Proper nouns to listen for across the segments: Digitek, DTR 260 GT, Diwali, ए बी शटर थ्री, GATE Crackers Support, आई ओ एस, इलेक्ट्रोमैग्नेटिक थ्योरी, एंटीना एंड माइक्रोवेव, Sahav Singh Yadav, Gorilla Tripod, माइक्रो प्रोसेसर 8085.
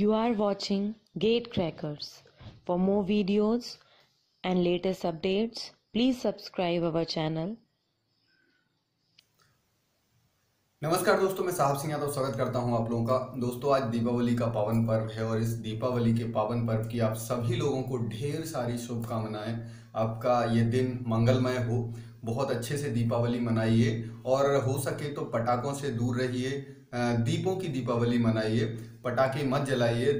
You are watching GATE Crackers. For more videos and latest updates, please subscribe our channel. नमस्कार दोस्तों, मैं साहब सिंह यादव स्वागत करता हूं आप लोगों का। दोस्तों, आज दीपावली का पावन पर्व है और इस दीपावली के पावन पर्व की आप सभी लोगों को ढेर सारी शुभकामनाएं। आपका ये दिन मंगलमय हो, बहुत अच्छे से दीपावली मनाइए और हो सके तो पटाखों से दूर रहिए, दीपों की दीपावली मनाइए, पटाखे मत जलाइए,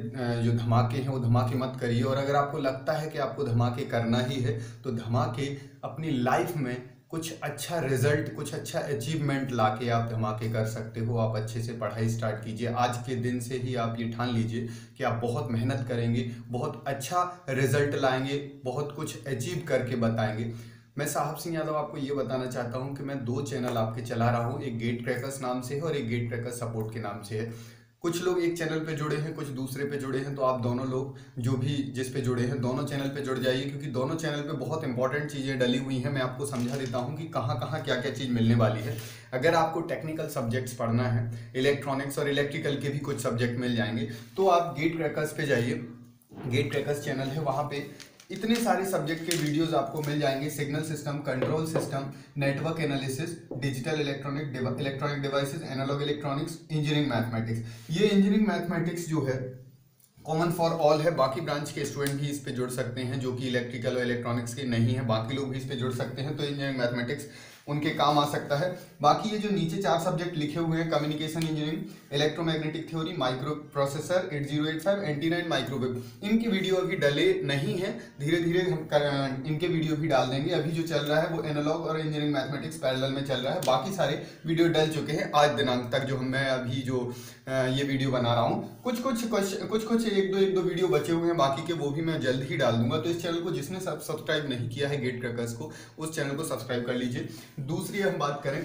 जो धमाके हैं वो धमाके मत करिए। और अगर आपको लगता है कि आपको धमाके करना ही है तो धमाके अपनी लाइफ में कुछ अच्छा रिजल्ट, कुछ अच्छा अचीवमेंट लाके आप धमाके कर सकते हो। आप अच्छे से पढ़ाई स्टार्ट कीजिए, आज के दिन से ही आप ये ठान लीजिए कि आप बहुत मेहनत करेंगे, बहुत अच्छा रिजल्ट लाएंगे, बहुत कुछ अचीव करके बताएंगे। मैं साहब सिंह यादव आपको ये बताना चाहता हूँ कि मैं दो चैनल आपके चला रहा हूँ, एक गेट क्रैकर्स नाम से है और एक गेट क्रैकर्स सपोर्ट के नाम से है। कुछ लोग एक चैनल पे जुड़े हैं, कुछ दूसरे पे जुड़े हैं, तो आप दोनों लोग जो भी जिस पे जुड़े हैं दोनों चैनल पे जुड़ जाइए, क्योंकि दोनों चैनल पे बहुत इंपॉर्टेंट चीज़ें डली हुई हैं। मैं आपको समझा देता हूं कि कहां कहां क्या क्या चीज़ मिलने वाली है। अगर आपको टेक्निकल सब्जेक्ट्स पढ़ना है, इलेक्ट्रॉनिक्स और इलेक्ट्रिकल के भी कुछ सब्जेक्ट मिल जाएंगे, तो आप गेट क्रैकर्स पे जाइए। गेट क्रैकर्स चैनल है, वहाँ पे इतने सारे सब्जेक्ट के वीडियोस आपको मिल जाएंगे। Signal system, control system, network analysis, digital electronic devices, analogue electronics, engineering mathematics. ये इंजीनियरिंग मैथमेटिक्स जो है कॉमन फॉर ऑल है, बाकी ब्रांच के स्टूडेंट भी इस पे जुड़ सकते हैं जो कि इलेक्ट्रिकल और इलेक्ट्रॉनिक्स के नहीं है, बाकी लोग भी इस पे जुड़ सकते हैं। तो इंजीनियरिंग मैथमेटिक्स उनके काम आ सकता है। बाकी ये जो नीचे चार सब्जेक्ट लिखे हुए हैं, communication engineering, इलेक्ट्रोमैग्नेटिक थ्योरी, माइक्रो प्रोसेसर 8085, एंटीना एंड माइक्रोवेव, इनके वीडियो अभी डले नहीं हैं, धीरे धीरे हम इनके वीडियो भी डाल देंगे। अभी जो चल रहा है वो एनालॉग और इंजीनियरिंग मैथमेटिक्स पैरेलल में चल रहा है, बाकी सारे वीडियो डल चुके हैं आज दिनांक तक। जो मैं अभी जो ये वीडियो बना रहा हूँ, कुछ एक दो वीडियो बचे हुए हैं, बाकी के वो भी मैं जल्द ही डाल दूंगा। तो इस चैनल को जिसने सब्सक्राइब नहीं किया है गेट क्रैकर्स को, उस चैनल को सब्सक्राइब कर लीजिए। दूसरी हम बात करें,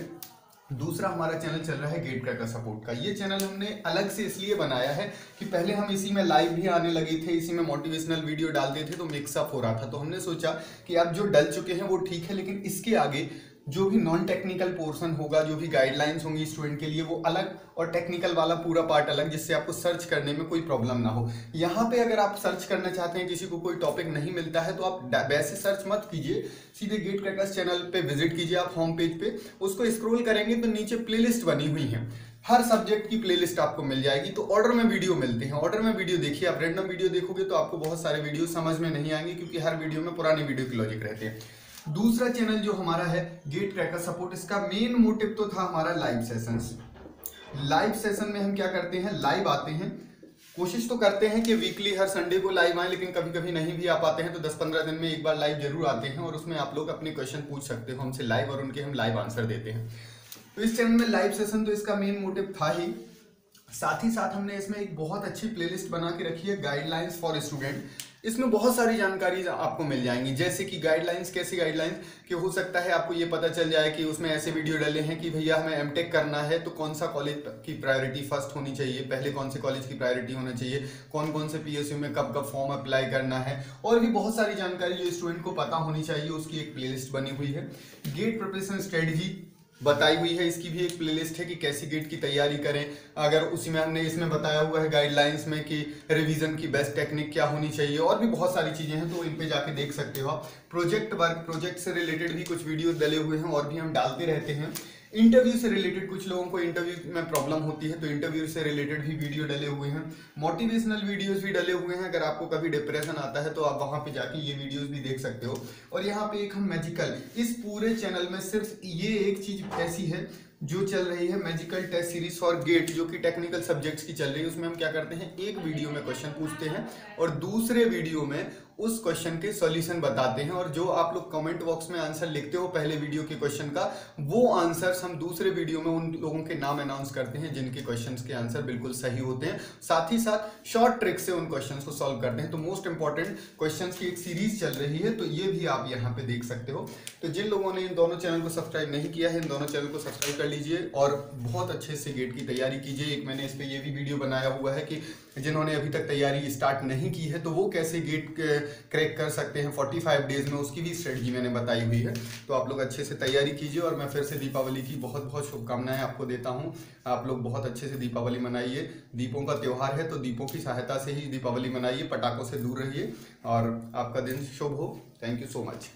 दूसरा हमारा चैनल चल रहा है गेट क्रैकर सपोर्ट का। ये चैनल हमने अलग से इसलिए बनाया है कि पहले हम इसी में लाइव भी आने लगे थे, इसी में मोटिवेशनल वीडियो डालते थे, तो मिक्सअप हो रहा था। तो हमने सोचा कि अब जो डल चुके हैं वो ठीक है, लेकिन इसके आगे जो भी नॉन टेक्निकल पोर्शन होगा, जो भी गाइडलाइंस होंगी स्टूडेंट के लिए वो अलग, और टेक्निकल वाला पूरा पार्ट अलग, जिससे आपको सर्च करने में कोई प्रॉब्लम ना हो। यहाँ पे अगर आप सर्च करना चाहते हैं, किसी को कोई टॉपिक नहीं मिलता है तो आप वैसे सर्च मत कीजिए, सीधे गेट क्रैकर्स चैनल पे विजिट कीजिए। आप होम पेज पे उसको स्क्रॉल करेंगे तो नीचे प्लेलिस्ट बनी हुई है, हर सब्जेक्ट की प्लेलिस्ट आपको मिल जाएगी। तो ऑर्डर में वीडियो मिलते हैं, ऑर्डर में वीडियो देखिए। आप रैंडम वीडियो देखोगे तो आपको बहुत सारे वीडियो समझ में नहीं आएंगे, क्योंकि हर वीडियो में पुराने वीडियो की लॉजिक रहते हैं। दूसरा चैनल जो हमारा है गेट क्रैकर सपोर्ट, इसका मेन मोटिव तो था हमारा लाइव सेशंस। लाइव सेशन में हम क्या करते हैं, लाइव आते हैं, कोशिश तो करते हैं कि वीकली हर संडे को लाइव आए, लेकिन कभी कभी नहीं भी आ पाते हैं, तो 10-15 दिन में एक बार लाइव जरूर आते हैं। और उसमें आप लोग अपने क्वेश्चन पूछ सकते हो हमसे लाइव, और उनके हम लाइव आंसर देते हैं। तो इस चैनल में लाइव सेशन तो इसका मेन मोटिव था ही, साथ ही साथ हमने इसमें एक बहुत अच्छी प्लेलिस्ट बना के रखी है, गाइडलाइंस फॉर स्टूडेंट। इसमें बहुत सारी जानकारी आपको मिल जाएंगी, जैसे कि गाइडलाइंस, कैसे गाइडलाइंस कि हो सकता है आपको ये पता चल जाए कि उसमें ऐसे वीडियो डले हैं कि भैया हमें एमटेक करना है तो कौन सा कॉलेज की प्रायोरिटी फर्स्ट होनी चाहिए, पहले कौन से कॉलेज की प्रायोरिटी होना चाहिए, कौन कौन से पीएसयू में कब कब फॉर्म अप्लाई करना है, और भी बहुत सारी जानकारी जो स्टूडेंट को पता होनी चाहिए, उसकी एक प्लेलिस्ट बनी हुई है। गेट प्रिपरेशन स्ट्रेटजी बताई हुई है, इसकी भी एक प्लेलिस्ट है कि कैसे गेट की तैयारी करें। अगर उसी में हमने इसमें बताया हुआ है गाइडलाइंस में कि रिवीजन की बेस्ट टेक्निक क्या होनी चाहिए, और भी बहुत सारी चीज़ें हैं, तो इन पे जाके देख सकते हो आप। प्रोजेक्ट वर्क, प्रोजेक्ट से रिलेटेड भी कुछ वीडियोस डले हुए हैं और भी हम डालते रहते हैं। इंटरव्यू से रिलेटेड, कुछ लोगों को इंटरव्यू में प्रॉब्लम होती है तो इंटरव्यू से रिलेटेड भी वीडियो डले हुए हैं, मोटिवेशनल वीडियोस भी डले हुए हैं। अगर आपको कभी डिप्रेशन आता है तो आप वहाँ पे जाके ये वीडियोस भी देख सकते हो। और यहाँ पे एक हम मैजिकल, इस पूरे चैनल में सिर्फ ये एक चीज़ ऐसी है जो चल रही है, magical test series for GATE, जो कि टेक्निकल सब्जेक्ट्स की चल रही है। उसमें हम क्या करते हैं, एक वीडियो में क्वेश्चन पूछते हैं और दूसरे वीडियो में उस क्वेश्चन के सॉल्यूशन बताते हैं, और जो आप लोग कमेंट बॉक्स में आंसर लिखते हो पहले वीडियो के क्वेश्चन का, वो आंसर्स हम दूसरे वीडियो में उन लोगों के नाम अनाउंस करते हैं जिनके क्वेश्चन के आंसर बिल्कुल सही होते हैं। साथ ही साथ शॉर्ट ट्रिक से उन क्वेश्चन को सॉल्व करते हैं। तो मोस्ट इंपॉर्टेंट क्वेश्चन की एक सीरीज चल रही है, तो ये भी आप यहाँ पे देख सकते हो। तो जिन लोगों ने इन दोनों चैनल को सब्सक्राइब नहीं किया है, इन दोनों चैनल को सब्सक्राइब कर लीजिए और बहुत अच्छे से गेट की तैयारी कीजिए। एक मैंने इस पर यह भी वीडियो बनाया हुआ है कि जिन्होंने अभी तक तैयारी स्टार्ट नहीं की है तो वो कैसे गेट क्रैक कर सकते हैं 45 डेज में, उसकी भी स्ट्रेटजी मैंने बताई हुई है। तो आप लोग अच्छे से तैयारी कीजिए और मैं फिर से दीपावली की बहुत बहुत शुभकामनाएं आपको देता हूं। आप लोग बहुत अच्छे से दीपावली मनाइए, दीपों का त्यौहार है तो दीपों की सहायता से ही दीपावली मनाइए, पटाखों से दूर रहिए और आपका दिन शुभ हो। Thank you so much.